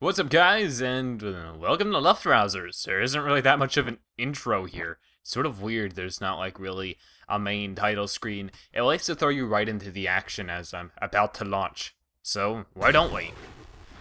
What's up, guys, and welcome to Luftrausers. There isn't really that much of an intro here. It's sort of weird. There's not, like, really a main title screen. It likes to throw you right into the action as I'm about to launch. So, why don't we?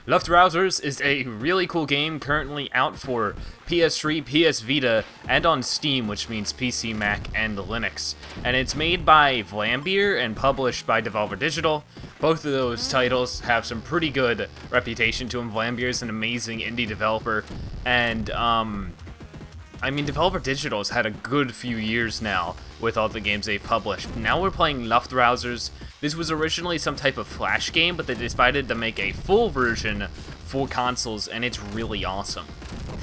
Luftrausers is a really cool game currently out for PS3, PS Vita, and on Steam, which means PC, Mac, and Linux. And it's made by Vlambeer and published by Devolver Digital. Both of those titles have some pretty good reputation to them. Vlambeer is an amazing indie developer, and I mean, Devolver Digital's had a good few years now with all the games they've published. Now we're playing Luftrausers. This was originally some type of Flash game, but they decided to make a full version for consoles, and it's really awesome.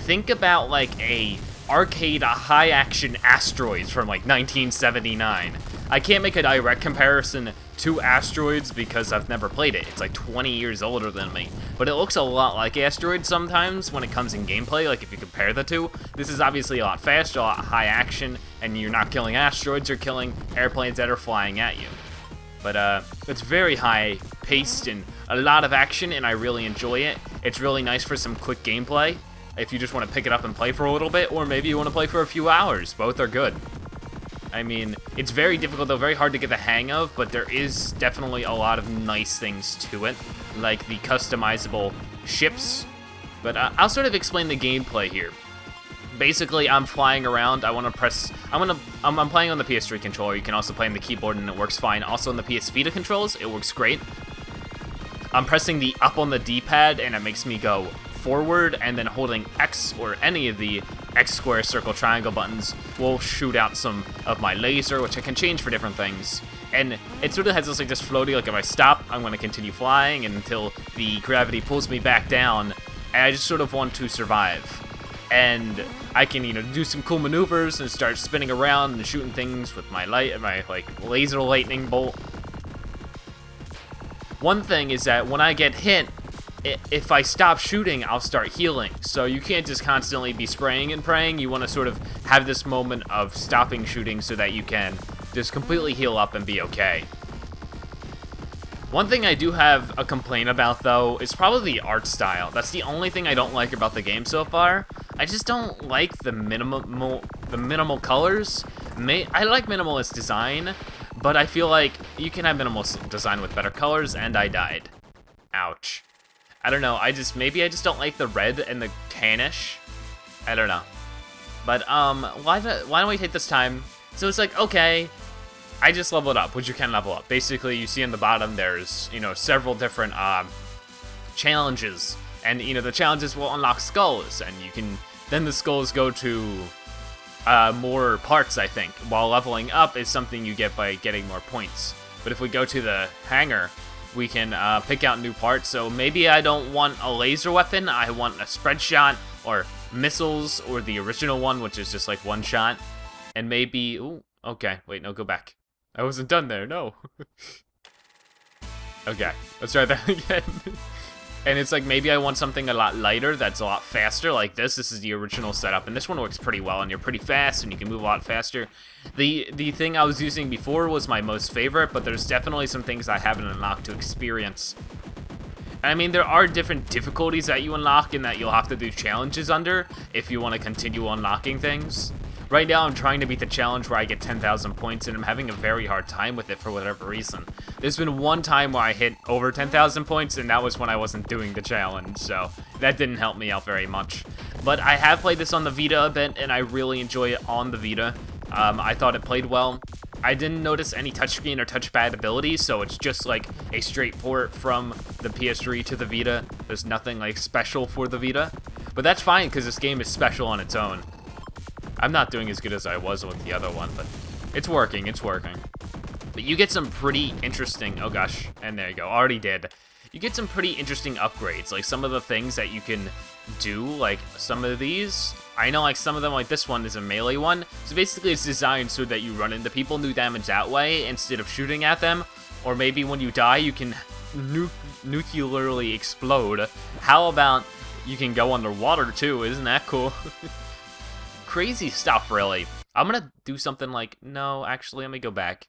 Think about like a arcade high-action Asteroids from like 1979. I can't make a direct comparison to Asteroids because I've never played it. It's like 20 years older than me. But it looks a lot like Asteroids sometimes when it comes in gameplay, like if you compare the two. This is obviously a lot faster, a lot high action, and you're not killing asteroids, you're killing airplanes that are flying at you. But it's very high paced and a lot of action, and I really enjoy it. It's really nice for some quick gameplay if you just want to pick it up and play for a little bit, or maybe you want to play for a few hours. Both are good. I mean, it's very difficult, though, very hard to get the hang of, but there is definitely a lot of nice things to it, like the customizable ships. But I'll sort of explain the gameplay here. Basically, I'm flying around. I want to press... I'm playing on the PS3 controller. You can also play on the keyboard, and it works fine. Also, on the PS Vita controls, it works great. I'm pressing the up on the D-pad, and it makes me go forward, and then holding X or any of the X, square, circle, triangle buttons will shoot out some of my laser, which I can change for different things. And it sort of has this like just floaty, like if I stop, I'm going to continue flying until the gravity pulls me back down, and I just sort of want to survive. And I can, you know, do some cool maneuvers and start spinning around and shooting things with my laser lightning bolt. One thing is that when I get hit, if I stop shooting, I'll start healing. So you can't just constantly be spraying and praying. You want to sort of have this moment of stopping shooting so that you can just completely heal up and be okay. One thing I do have a complaint about, though, is probably the art style. That's the only thing I don't like about the game so far. I just don't like the minimal colors. I like minimalist design, but I feel like you can have minimalist design with better colors, and I died. Ouch. I don't know, maybe I just don't like the red and the tannish. I don't know. But, why don't we take this time? So it's like, okay, I just leveled up, which you can level up. Basically, you see in the bottom, there's, you know, several different, challenges. And, you know, the challenges will unlock skulls, and you can, then the skulls go to, more parts, I think. While leveling up is something you get by getting more points. But if we go to the hangar, we can pick out new parts. So maybe I don't want a laser weapon, I want a spread shot, or missiles, or the original one, which is just like one shot. And maybe, ooh, okay, wait, no, go back. I wasn't done there, no. Okay, let's try that again. And it's like, maybe I want something a lot lighter, that's a lot faster, like this. This is the original setup, and this one works pretty well, and you're pretty fast, and you can move a lot faster. The thing I was using before was my most favorite, but there's definitely some things I haven't unlocked to experience. And I mean, there are different difficulties that you unlock, and that you'll have to do challenges under, if you want to continue unlocking things. Right now, I'm trying to beat the challenge where I get 10,000 points, and I'm having a very hard time with it for whatever reason. There's been one time where I hit over 10,000 points, and that was when I wasn't doing the challenge, so that didn't help me out very much. But I have played this on the Vita a bit, and I really enjoy it on the Vita. I thought it played well. I didn't notice any touchscreen or touchpad abilities, so it's just like a straight port from the PS3 to the Vita. There's nothing like special for the Vita, but that's fine because this game is special on its own. I'm not doing as good as I was with the other one, but it's working, it's working. But you get some pretty interesting, oh gosh, and there you go, already did. You get some pretty interesting upgrades, like some of the things that you can do, like some of these. I know like some of them, like this one is a melee one. So basically it's designed so that you run into people, do damage that way, instead of shooting at them. Or maybe when you die, you can nuclearly explode. How about you can go underwater too, isn't that cool? Crazy stuff, really. I'm gonna do something like, no, actually, let me go back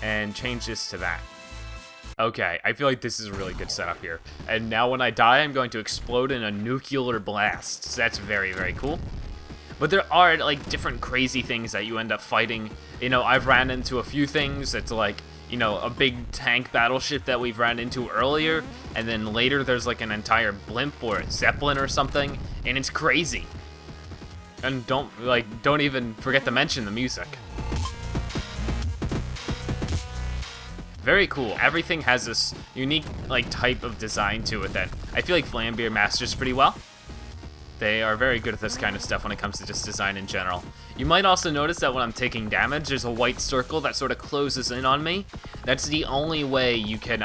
and change this to that. Okay, I feel like this is a really good setup here. And now when I die, I'm going to explode in a nuclear blast. So that's very, very cool. But there are, like, different crazy things that you end up fighting. You know, I've ran into a few things that's, like, you know, a big tank battleship that we've ran into earlier. And then later there's, like, an entire blimp or a zeppelin or something. And it's crazy. And don't even forget to mention the music. Very cool. Everything has this unique, like, type of design to it that I feel like Vlambeer masters pretty well. They are very good at this kind of stuff when it comes to just design in general. You might also notice that when I'm taking damage, there's a white circle that sort of closes in on me. That's the only way you can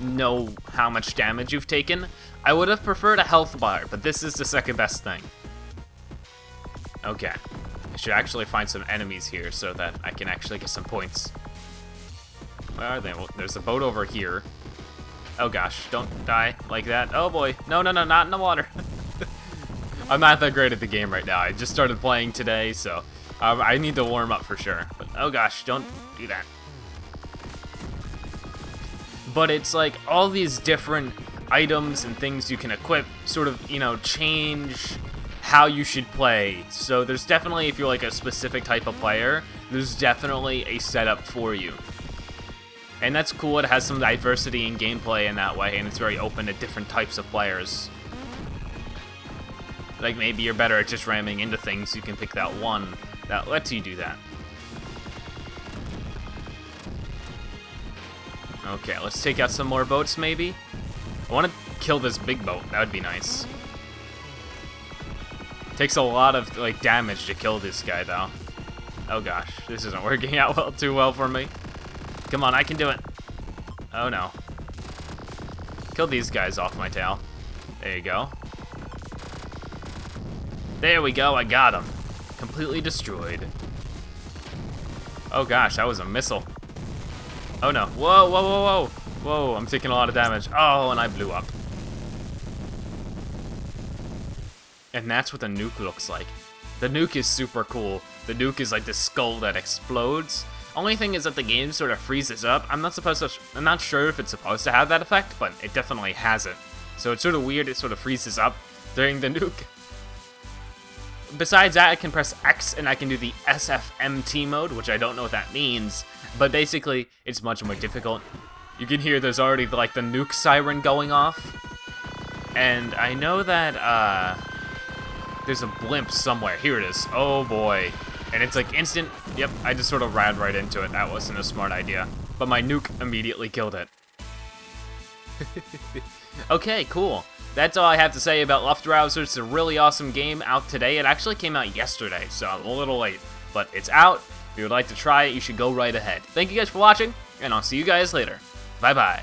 know how much damage you've taken. I would have preferred a health bar, but this is the second best thing. Okay. I should actually find some enemies here so that I can actually get some points. Where are they? Well, there's a boat over here. Oh gosh, don't die like that. Oh boy, no, no, no, not in the water. I'm not that great at the game right now. I just started playing today, so I need to warm up for sure. But oh gosh, don't do that. But it's like all these different items and things you can equip sort of, you know, change how you should play. So there's definitely, if you're like a specific type of player, there's definitely a setup for you. And that's cool, it has some diversity in gameplay in that way, and it's very open to different types of players. Like, maybe you're better at just ramming into things, you can pick that one that lets you do that. Okay, let's take out some more boats, maybe? I want to kill this big boat, that would be nice. It takes a lot of, like, damage to kill this guy, though. Oh gosh, this isn't working out well too well for me. Come on, I can do it. Oh no. Kill these guys off my tail. There you go. There we go, I got him. Completely destroyed. Oh gosh, that was a missile. Oh no. Whoa, whoa, whoa, whoa. Whoa, I'm taking a lot of damage. Oh, and I blew up. And that's what the nuke looks like. The nuke is super cool. The nuke is like this skull that explodes. Only thing is that the game sort of freezes up. I'm not sure if it's supposed to have that effect, but it definitely has it. So it's sort of weird, it sort of freezes up during the nuke. Besides that, I can press X and I can do the SFMT mode, which I don't know what that means, but basically, it's much more difficult. You can hear there's already, like, the nuke siren going off. And I know that, there's a blimp somewhere. Here it is. Oh boy. And it's like instant. Yep, I just sort of ran right into it. That wasn't a smart idea. But my nuke immediately killed it. Okay, cool. That's all I have to say about Luftrausers. It's a really awesome game out today. It actually came out yesterday, so I'm a little late. But it's out. If you would like to try it, you should go right ahead. Thank you guys for watching, and I'll see you guys later. Bye-bye.